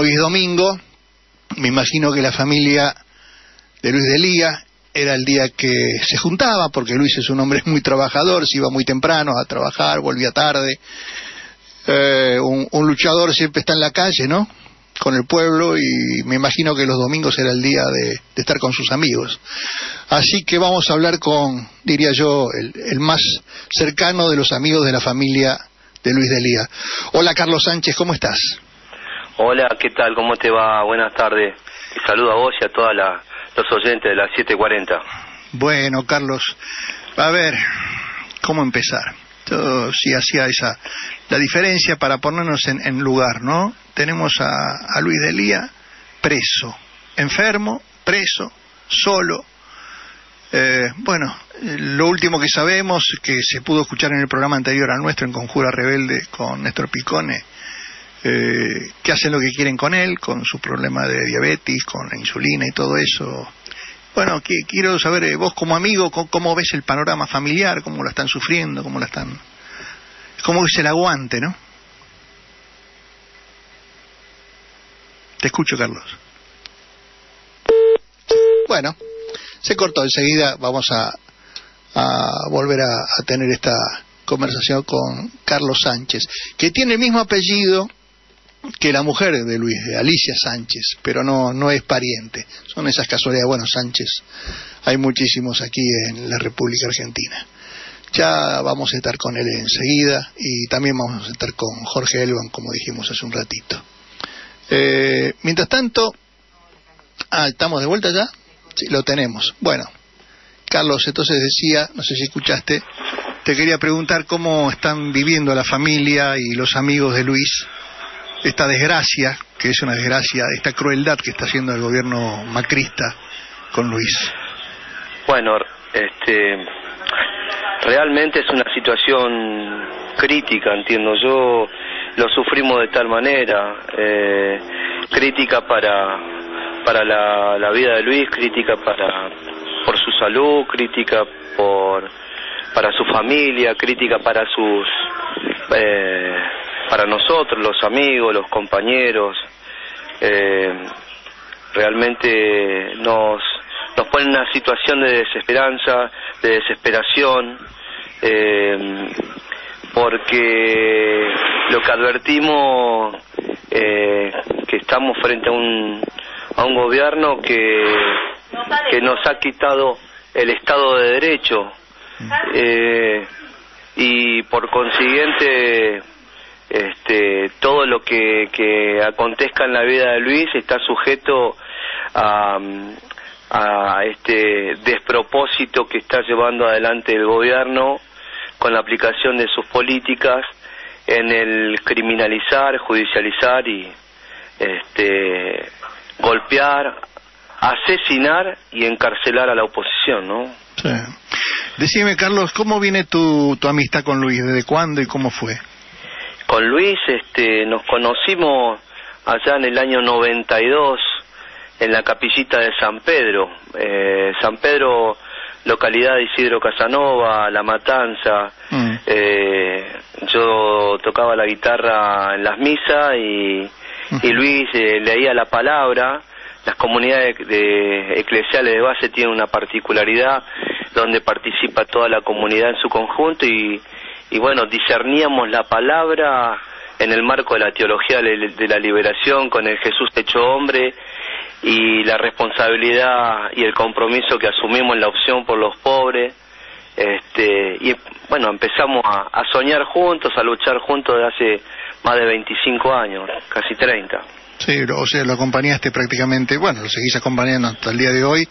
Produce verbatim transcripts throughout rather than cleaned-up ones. Hoy es domingo, me imagino que la familia de Luis D'Elía era el día que se juntaba, porque Luis es un hombre muy trabajador, se iba muy temprano a trabajar, volvía tarde. Eh, un, un luchador siempre está en la calle, ¿no?, con el pueblo, y me imagino que los domingos era el día de, de estar con sus amigos. Así que vamos a hablar con, diría yo, el, el más cercano de los amigos de la familia de Luis D'Elía. Hola, Carlos Sánchez, ¿cómo estás? Hola, ¿qué tal? ¿Cómo te va? Buenas tardes. Te saludo a vos y a todos los oyentes de las siete cuarenta. Bueno, Carlos, a ver, ¿cómo empezar? Yo sí hacía esa, la diferencia para ponernos en, en lugar, ¿no? Tenemos a, a Luis D'Elía preso, enfermo, preso, solo. Eh, bueno, lo último que sabemos, que se pudo escuchar en el programa anterior al nuestro, en Conjura Rebelde, con Néstor Picone, eh, que hacen lo que quieren con él, con su problema de diabetes, con la insulina y todo eso. Bueno, que, quiero saber, eh, vos como amigo, cómo, cómo ves el panorama familiar, cómo la están sufriendo, cómo la están... cómo es el aguante, ¿no? Te escucho, Carlos. Bueno, se cortó. Enseguida vamos a, a volver a, a tener esta conversación con Carlos Sánchez, que tiene el mismo apellido que la mujer de Luis, de Alicia Sánchez, pero no, no es pariente. Son esas casualidades. Bueno, Sánchez, hay muchísimos aquí en la República Argentina. Ya vamos a estar con él enseguida, y también vamos a estar con Jorge Elguin, como dijimos hace un ratito. Eh, mientras tanto, ah, ¿estamos de vuelta ya? Sí, lo tenemos. Bueno, Carlos, entonces decía, no sé si escuchaste, te quería preguntar cómo están viviendo la familia y los amigos de Luis esta desgracia, que es una desgracia, esta crueldad que está haciendo el gobierno macrista con Luis. Bueno, este, realmente es una situación crítica, entiendo yo, lo sufrimos de tal manera, eh, crítica para para la, la vida de Luis, crítica para por su salud, crítica por para su familia, crítica para sus... Eh, para nosotros, los amigos, los compañeros, eh, realmente nos, nos pone en una situación de desesperanza, de desesperación, eh, porque lo que advertimos, eh, que estamos frente a un, a un gobierno que, que nos ha quitado el Estado de Derecho, eh, y por consiguiente... Este, todo lo que, que acontezca en la vida de Luis está sujeto a, a este despropósito que está llevando adelante el gobierno con la aplicación de sus políticas en el criminalizar, judicializar y este, golpear, asesinar y encarcelar a la oposición, ¿no? Sí. Decime, Carlos, ¿cómo viene tu, tu amistad con Luis? ¿Desde cuándo y cómo fue? Con Luis este, nos conocimos allá en el año noventa y dos en la capillita de San Pedro. Eh, San Pedro, localidad de Isidro Casanova, La Matanza. Mm. Eh, yo tocaba la guitarra en las misas y, uh-huh. y Luis eh, leía la palabra. Las comunidades de, de, eclesiales de base tienen una particularidad donde participa toda la comunidad en su conjunto y... Y bueno, discerníamos la palabra en el marco de la teología de la liberación con el Jesús hecho hombre y la responsabilidad y el compromiso que asumimos en la opción por los pobres. Este, y bueno, empezamos a, a soñar juntos, a luchar juntos desde hace más de veinticinco años, casi treinta. Sí, o sea, lo acompañaste prácticamente, bueno, lo seguís acompañando hasta el día de hoy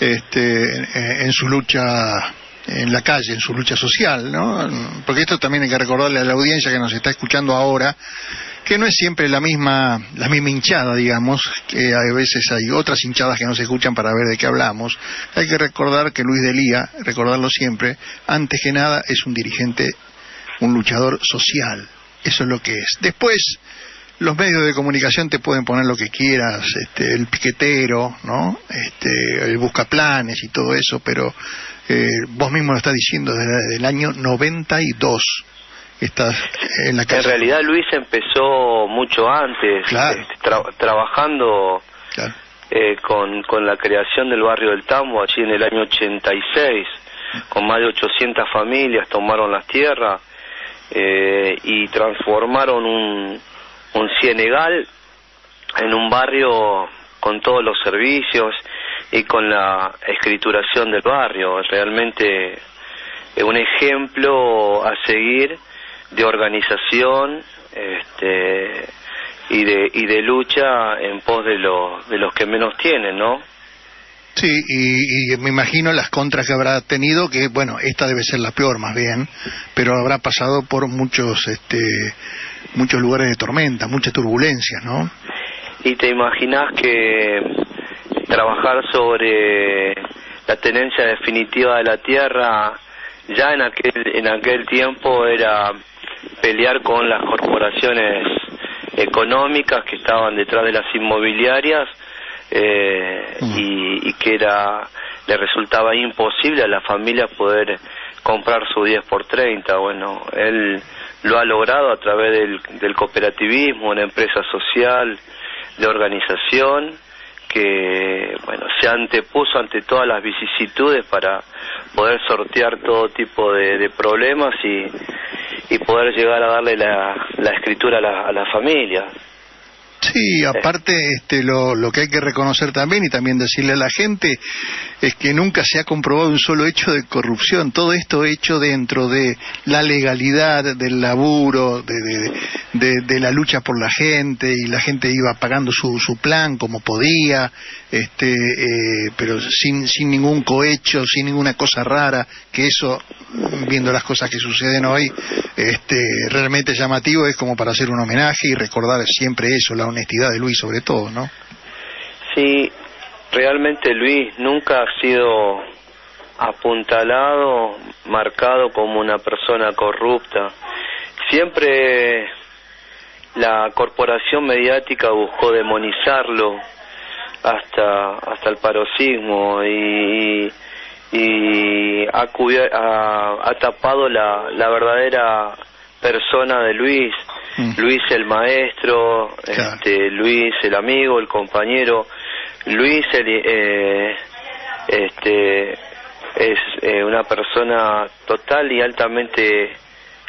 este, en, en su lucha... en la calle, en su lucha social, ¿no? Porque esto también hay que recordarle a la audiencia que nos está escuchando ahora, que no es siempre la misma la misma hinchada, digamos, que a veces hay otras hinchadas que no se escuchan para ver de qué hablamos. Hay que recordar que Luis D'Elía, recordarlo siempre, antes que nada es un dirigente, un luchador social, eso es lo que es. Después, los medios de comunicación te pueden poner lo que quieras, este, el piquetero, ¿no? Este, el buscaplanes y todo eso, pero... Eh, vos mismo lo estás diciendo desde el año noventa y dos estás en la casa. En realidad Luis empezó mucho antes, claro. tra trabajando claro. eh, con, con la creación del barrio del Tambo, allí en el año ochenta y seis, con más de ochocientas familias tomaron las tierras eh, y transformaron un, un cienegal en un barrio con todos los servicios y con la escrituración del barrio. Realmente un ejemplo a seguir de organización este, y de y de lucha en pos de los de los que menos tienen, ¿no? Sí, y, y me imagino las contras que habrá tenido, que bueno, esta debe ser la peor más bien, pero habrá pasado por muchos este muchos lugares de tormenta, muchas turbulencias, ¿no? Y te imaginas que trabajar sobre la tenencia definitiva de la tierra ya en aquel en aquel tiempo era pelear con las corporaciones económicas que estaban detrás de las inmobiliarias eh, uh-huh. y, y que era le resultaba imposible a la familia poder comprar su diez por treinta. Bueno, él lo ha logrado a través del, del cooperativismo, una empresa social de organización que bueno se antepuso ante todas las vicisitudes para poder sortear todo tipo de, de problemas y, y poder llegar a darle la, la escritura a la, a la familia. Sí, aparte este, lo, lo que hay que reconocer también y también decirle a la gente es que nunca se ha comprobado un solo hecho de corrupción, todo esto hecho dentro de la legalidad, del laburo, de, de, de, de la lucha por la gente, y la gente iba pagando su, su plan como podía, este, eh, pero sin, sin ningún cohecho, sin ninguna cosa rara, que eso, viendo las cosas que suceden hoy, este, realmente llamativo, es como para hacer un homenaje y recordar siempre eso, la honestidad de Luis sobre todo, ¿no? Sí, realmente Luis nunca ha sido apuntalado, marcado como una persona corrupta. Siempre la corporación mediática buscó demonizarlo hasta hasta el paroxismo y, y ha, ha, ha tapado la, la verdadera persona de Luis, mm. Luis el maestro, claro. este, Luis el amigo, el compañero, Luis el, eh, este, es eh, una persona total y altamente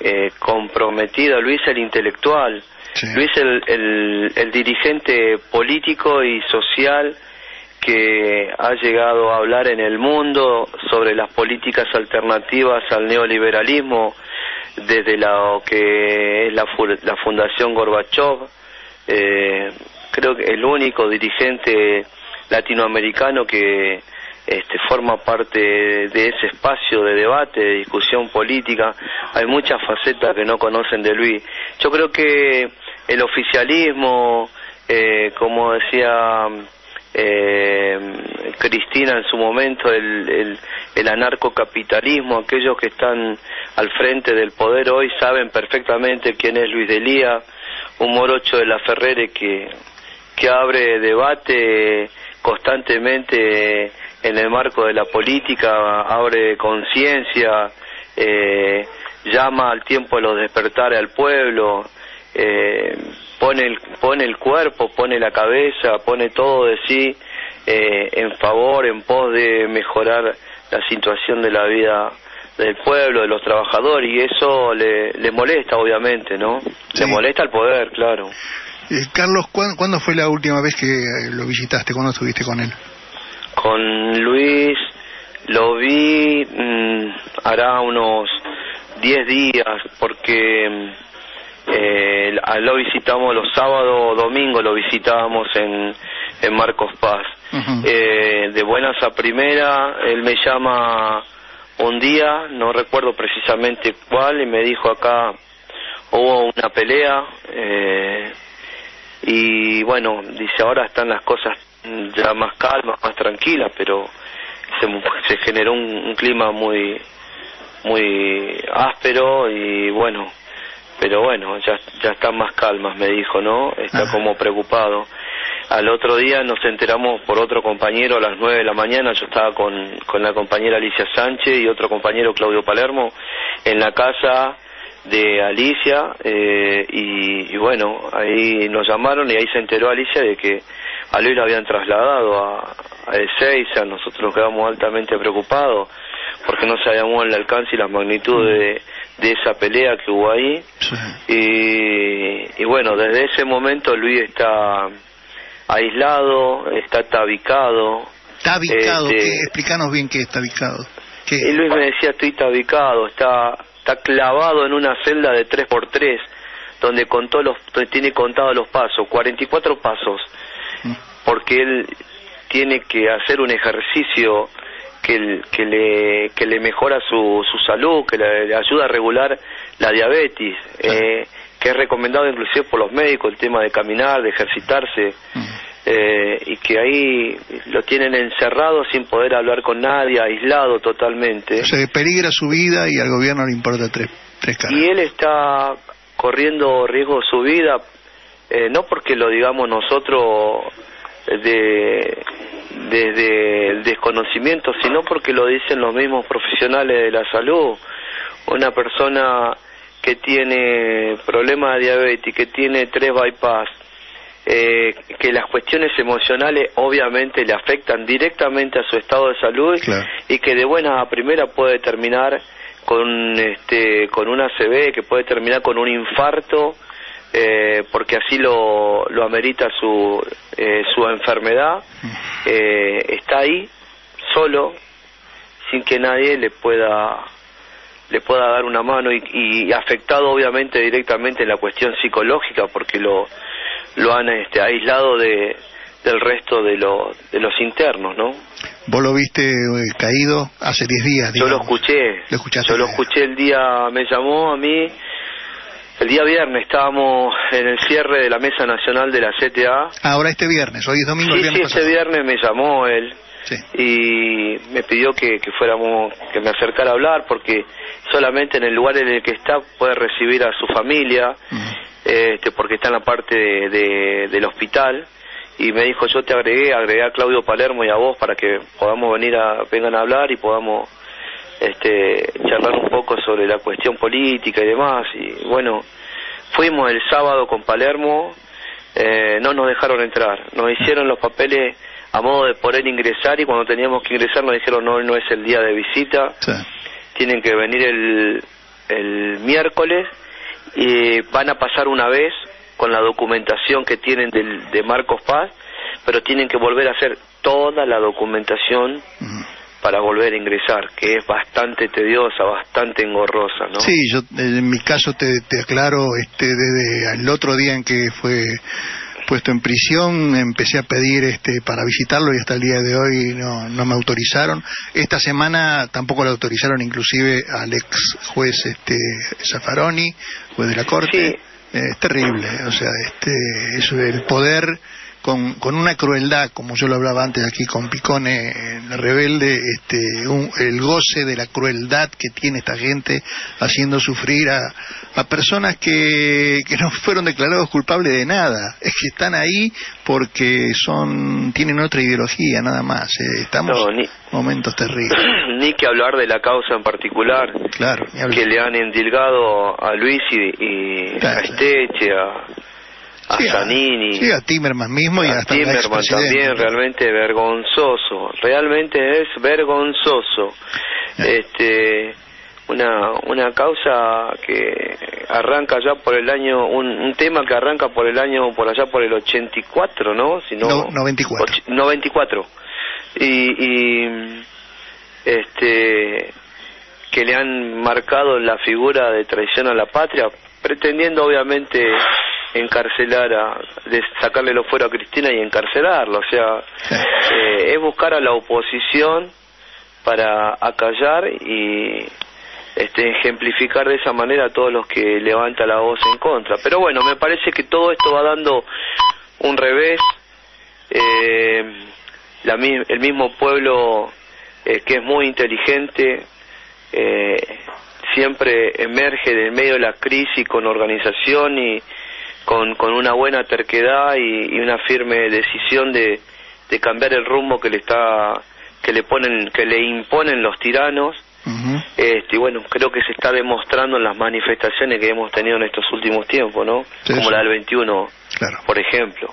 eh, comprometida, Luis el intelectual, sí. Luis el, el, el dirigente político y social que ha llegado a hablar en el mundo sobre las políticas alternativas al neoliberalismo desde lo que es la, la Fundación Gorbachov. Eh, creo que el único dirigente latinoamericano que este, forma parte de ese espacio de debate, de discusión política. Hay muchas facetas que no conocen de Luis. Yo creo que el oficialismo, eh, como decía Eh, Cristina en su momento, el, el, el anarcocapitalismo, aquellos que están al frente del poder hoy saben perfectamente quién es Luis D'Elía, un morocho de la Ferrere que, que abre debate constantemente en el marco de la política, abre conciencia, eh, llama al tiempo a los despertares al pueblo, eh, pone el, pone el cuerpo, pone la cabeza, pone todo de sí eh, en favor, en pos de mejorar la situación de la vida del pueblo, de los trabajadores, y eso le, le molesta obviamente, ¿no? Sí. Le molesta al poder, claro. Eh, Carlos, ¿cuándo, ¿cuándo fue la última vez que lo visitaste? ¿Cuándo estuviste con él? Con Luis lo vi mmm, hará unos diez días, porque Eh, lo visitamos los sábados o domingos, lo visitábamos en, en Marcos Paz. Uh-huh. eh, de buenas a primera, él me llama un día, no recuerdo precisamente cuál, y me dijo acá hubo una pelea, eh, y bueno, dice ahora están las cosas ya más calmas, más tranquilas, pero se, se generó un, un clima muy, muy áspero y bueno. Pero bueno, ya, ya están más calmas, me dijo, ¿no? Está Ajá. como preocupado. Al otro día nos enteramos por otro compañero a las nueve de la mañana, yo estaba con, con la compañera Alicia Sánchez y otro compañero, Claudio Palermo, en la casa de Alicia, eh, y, y bueno, ahí nos llamaron y ahí se enteró Alicia de que a Luis lo habían trasladado a, a Ezeiza. Nosotros nos quedamos altamente preocupados porque no sabíamos el alcance y la magnitud de, de esa pelea que hubo ahí. Sí. Y, y bueno, desde ese momento Luis está aislado, está tabicado. Tabicado, este, explícanos bien qué es tabicado. ¿Qué? Y Luis me decía, estoy tabicado, está... está clavado en una celda de tres por tres donde contó los, donde tiene contados los pasos, cuarenta y cuatro pasos, porque él tiene que hacer un ejercicio que, que, le, que le mejora su, su salud, que le, le ayuda a regular la diabetes, eh, que es recomendado inclusive por los médicos, el tema de caminar, de ejercitarse, eh, y que ahí lo tienen encerrado sin poder hablar con nadie, aislado totalmente. O sea, que peligra su vida y al gobierno le importa tres, tres caras. Y él está corriendo riesgo su vida, eh, no porque lo digamos nosotros de, desde el desconocimiento, sino porque lo dicen los mismos profesionales de la salud. Una persona que tiene problemas de diabetes, que tiene tres bypass, eh, que las cuestiones emocionales obviamente le afectan directamente a su estado de salud, claro, y que de buena a primera puede terminar con este con una A C V, que puede terminar con un infarto, eh, porque así lo, lo amerita su, eh, su enfermedad, eh, está ahí, solo, sin que nadie le pueda... le pueda dar una mano, y, y afectado obviamente directamente en la cuestión psicológica, porque lo lo han este, aislado de del resto de, lo, de los internos, ¿no? ¿Vos lo viste caído hace diez días? Digamos. Yo lo escuché, ¿Lo escuchaste yo lo escuché el día, me llamó a mí, el día viernes estábamos en el cierre de la Mesa Nacional de la C T A. Ahora este viernes, hoy es domingo. Sí, el viernes sí, pasado. Este viernes me llamó él. Sí. Y me pidió que, que fuéramos, que me acercara a hablar, porque solamente en el lugar en el que está puede recibir a su familia, uh-huh, este, porque está en la parte de, de, del hospital. Y me dijo, yo te agregué, agregué a Claudio Palermo y a vos para que podamos venir a, vengan a hablar y podamos este, charlar un poco sobre la cuestión política y demás. Y bueno, fuimos el sábado con Palermo, eh, no nos dejaron entrar, nos hicieron los papeles a modo de poder ingresar, y cuando teníamos que ingresar nos dijeron no, no es el día de visita, sí, tienen que venir el, el miércoles, y van a pasar una vez con la documentación que tienen del, de Marcos Paz, pero tienen que volver a hacer toda la documentación, uh-huh, para volver a ingresar, que es bastante tediosa, bastante engorrosa, ¿no? Sí, yo en mi caso te, te aclaro, este, desde el otro día en que fue puesto en prisión, empecé a pedir este para visitarlo y hasta el día de hoy no, no me autorizaron. Esta semana tampoco lo autorizaron, inclusive al ex juez este Zaffaroni, juez de la corte. Sí. Eh, es terrible, o sea, este es el poder con con una crueldad, como yo lo hablaba antes aquí con Picone, eh, la rebelde, este un, el goce de la crueldad que tiene esta gente haciendo sufrir a, a personas que, que no fueron declarados culpables de nada, es que están ahí porque son tienen otra ideología nada más, eh, estamos no, ni, momentos terribles, ni que hablar de la causa en particular, claro, que le han endilgado a Luis y, y claro, a Esteche, a a sí, Zanini, sí, a Timerman mismo, y a hasta Timerman también, realmente vergonzoso, realmente es vergonzoso, yeah. este una una causa que arranca ya por el año, un, un tema que arranca por el año, por allá por el ochenta y cuatro, ¿no? Si no, no noventa y cuatro. noventa y cuatro. Y, y este que le han marcado la figura de traición a la patria, pretendiendo obviamente encarcelar, a, de sacarle lo fuero a Cristina y encarcelarlo, o sea, sí, eh, es buscar a la oposición para acallar y este ejemplificar de esa manera a todos los que levanta la voz en contra. Pero bueno, me parece que todo esto va dando un revés, eh, la, el mismo pueblo, eh, que es muy inteligente, eh, siempre emerge del medio de la crisis con organización y Con, con una buena terquedad y, y una firme decisión de, de cambiar el rumbo que le está que le ponen que le imponen los tiranos, Uh-huh. Este, bueno, creo que se está demostrando en las manifestaciones que hemos tenido en estos últimos tiempos, ¿no? Sí, como sí. La del veintiuno, claro. Por ejemplo.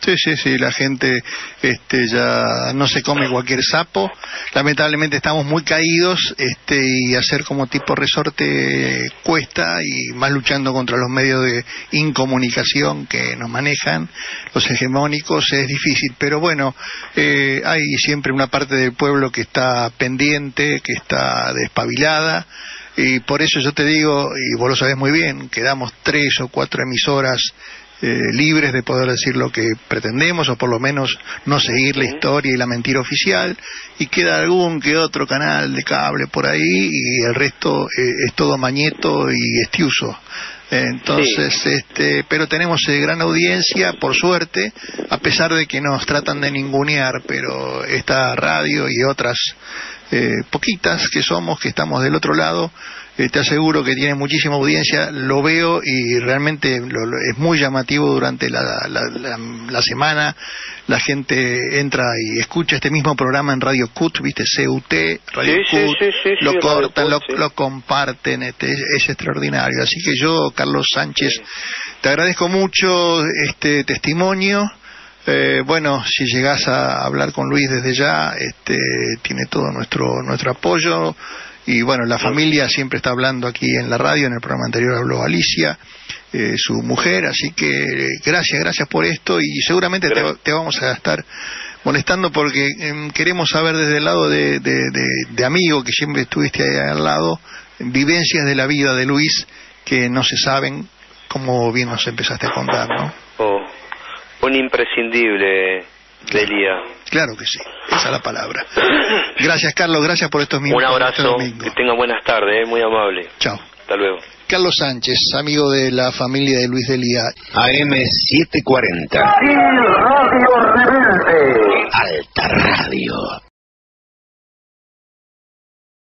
Sí, sí, sí, la gente este, ya no se come cualquier sapo. Lamentablemente estamos muy caídos este, y hacer como tipo resorte cuesta, y más luchando contra los medios de incomunicación que nos manejan, los hegemónicos, es difícil. Pero bueno, eh, hay siempre una parte del pueblo que está pendiente, que está despabilada. Y por eso yo te digo, y vos lo sabés muy bien, quedamos tres o cuatro emisoras Eh, libres de poder decir lo que pretendemos, o por lo menos no seguir la historia y la mentira oficial, y queda algún que otro canal de cable por ahí, y el resto eh, es todo mañeto y estiuso. Entonces, sí. este, pero tenemos eh, gran audiencia, por suerte, a pesar de que nos tratan de ningunear, pero esta radio y otras eh, poquitas que somos, que estamos del otro lado, eh, te aseguro que tiene muchísima audiencia, lo veo y realmente lo, lo, es muy llamativo durante la, la, la, la semana, la gente entra y escucha este mismo programa en Radio C U T, viste, C U T, Radio sí, C U T, sí, sí, sí, lo sí, cortan, lo, sí. lo comparten, este, es, es extraordinario, así que yo... Carlos Sánchez, sí. Te agradezco mucho este testimonio. Eh, bueno, si llegás a hablar con Luis desde ya, este, tiene todo nuestro nuestro apoyo. Y bueno, la familia siempre está hablando aquí en la radio. En el programa anterior habló Alicia, eh, su mujer. Así que eh, gracias, gracias por esto. Y seguramente te, te vamos a estar molestando porque eh, queremos saber desde el lado de, de, de, de amigo, que siempre estuviste ahí al lado, vivencias de la vida de Luis que no se saben, como bien nos empezaste a contar, ¿no? Oh, un imprescindible, D'Elía. Claro que sí, esa es la palabra. Gracias, Carlos, gracias por estos minutos. Un abrazo, que tenga buenas tardes, ¿eh? Muy amable. Chao. Hasta luego. Carlos Sánchez, amigo de la familia de Luis D'Elía. A M siete cuarenta. Aquí Radio Rebelde. Alta Radio.